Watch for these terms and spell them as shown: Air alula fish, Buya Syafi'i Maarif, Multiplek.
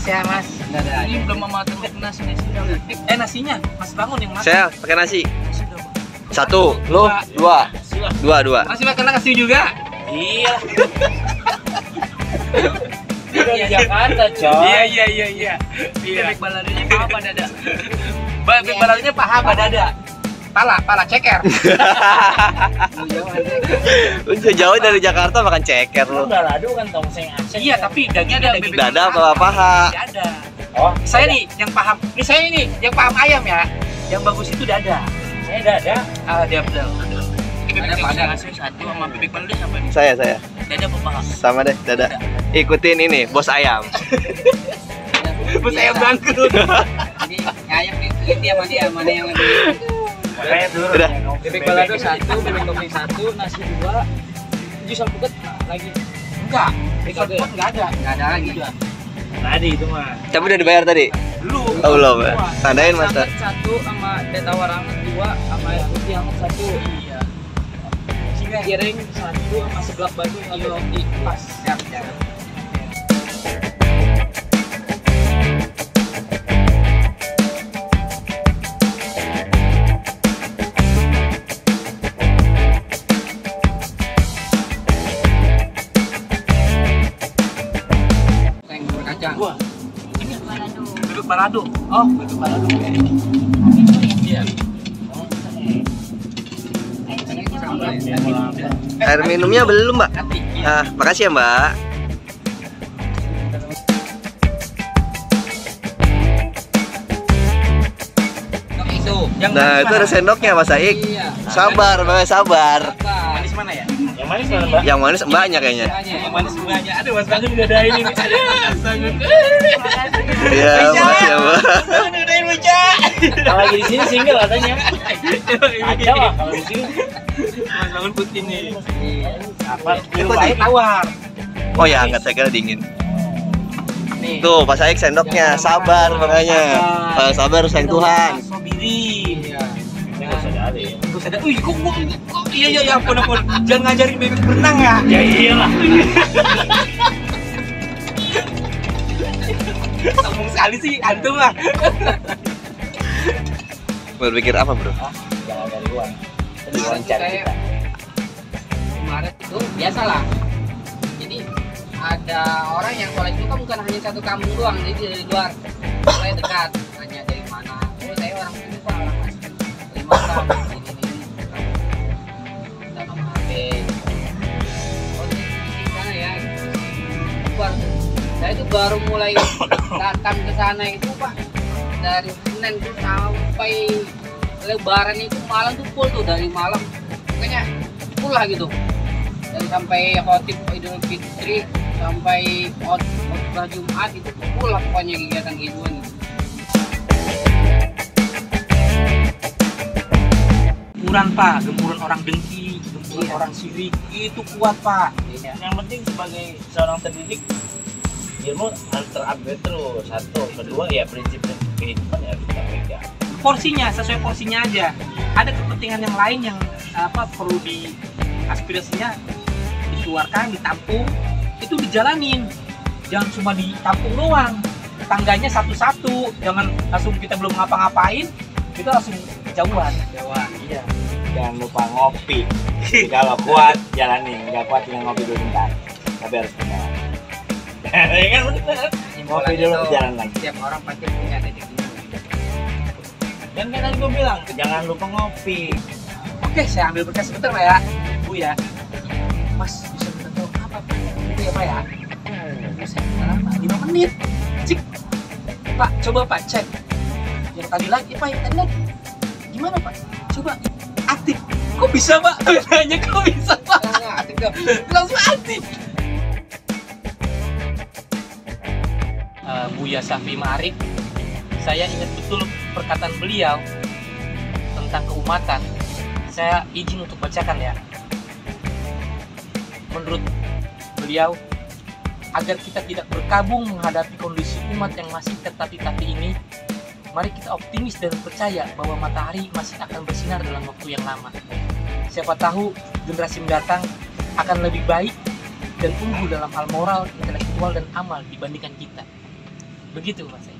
Mas ya, Mas. Ini belum mematuk nasi nih. Nasinya Mas bangun yang makan. Sel, pakai nasi. Satu, lu dua. Masih makan nasi juga? Iya. Iya Jakarta, coy. Iya. Bebek balarinya paham dada. Bebek balarinya paham dada. Pala ceker. Lu jauh dari Jakarta makan ceker lu. Balado kan tongseng asing. Iya, tapi dagingnya ada bebek dada apa paha? Dada. Oh, saya nih yang paham. Ini saya ini yang paham ayam ya. Yang bagus itu dada. Saya dada. Ah, dia betul. Ada pada nasi satu sama bebek balado siapa nih? Saya. Dada apa paha? Sama deh, dada. Ikutin ini, bos ayam. Bos ayam bangkrut. Jadi ayam diikuti sama dia, mana yang lebih. Udah. Bebek balado satu, bebek topping satu, nasi dua, jus alpukat lagi. Enggak, jus alpukat nggak ada lagi. Tadi itu mah. Tapi udah dibayar tadi? Belum. Oh belum. Tandain mas. Satu sama teh tawar hangat dua, sama air putih hangat satu. Iya. Singa giring satu, sama seblak batu lalu roti pas. Siap. Balado. Oh, bebek balado. Iya. Air minumnya belum, Mbak. Ah, makasih ya, Mbak. Nah, itu ada sendoknya, Mas Saik. Sabar, Mbak, sabar. Manis mana ya? Yang manis mana, Mbak? Yang manis Mbaknya kayaknya. Yang manis Mbaknya. Aduh, Mas Bangun udah ada ini. Iya, Mas ya, Mbak. Udahin, Buca. Kalau lagi di sini single katanya. Ada lah kalau di sini. Mas Bangun putih nih. Apa? Itu air tawar. Oh ya, enggak, saya kira dingin. Tuh, Pak Saik sendoknya. Sabar makanya. Sabar sayang Tuhan. Wih, kok iya, ampun. Jangan ngajarin bebek berenang ya? Ya iyalah. Sombong sekali sih, antum lah. Berpikir apa, bro? Jangan dari uang. Wawancara kita. Kemarin itu biasalah. Jadi ada orang yang kolek itu bukan hanya satu kampung doang, jadi dari luar, mulai dekat. Hanya dari mana? Oh, saya orang sini, Pak, orang asli. Dari mana? Saya itu baru mulai datang ke sana itu Pak, dari Senin tuh sampai Lebaran itu malam tuh full tuh, dari malam pokoknya full lah gitu, dari sampai khotib Idul Fitri sampai khotbah Jumat itu full lah pokoknya kegiatan kehidupan. Gempuran Pak, gempuran orang dengki, gempuran orang sirik itu kuat Pak. Yang penting sebagai seorang terdidik ilmu harus terupgrade terus. Satu, kedua ya prinsip kehidupan ya harus kita pegang. Porsinya sesuai porsinya aja. Ada kepentingan yang lain yang apa perlu di aspirasinya dikeluarkan, ditampung, itu dijalanin. Jangan cuma ditampung doang. Tangganya satu-satu, jangan langsung kita belum ngapa-ngapain, kita langsung jauhan. Jauhan, iya. Jangan lupa ngopi. Kalau kuat jalanin, nggak kuat tinggal ngopi dulu bentar. Tapi harus benar. Kan benar. Ngopi dulu jalan lagi. Setiap orang pasti punya titik nol. Dan kan tadi gue bilang jangan lupa ngopi. Oke, saya ambil berkas sebentar Pak ya. Bu ya. Mas bisa minta tolong apa Pak? Itu ya Pak ya. Bisa minta lama 5 menit. Cik. Pak, coba Pak cek. Yang tadi lagi Pak, yang tadi lagi. Gimana Pak? Coba aktif. Kok bisa Pak? Tanya kok bisa Pak? Aktif dong. Langsung aktif. Buya Syafi'i Maarif, saya ingat betul perkataan beliau tentang keumatan. Saya izin untuk bacakan ya. Menurut beliau, agar kita tidak berkabung menghadapi kondisi umat yang masih tertatih-tatih ini, mari kita optimis dan percaya bahwa matahari masih akan bersinar dalam waktu yang lama. Siapa tahu generasi mendatang akan lebih baik dan unggul dalam hal moral, intelektual, dan amal dibandingkan kita. Begitu Mas.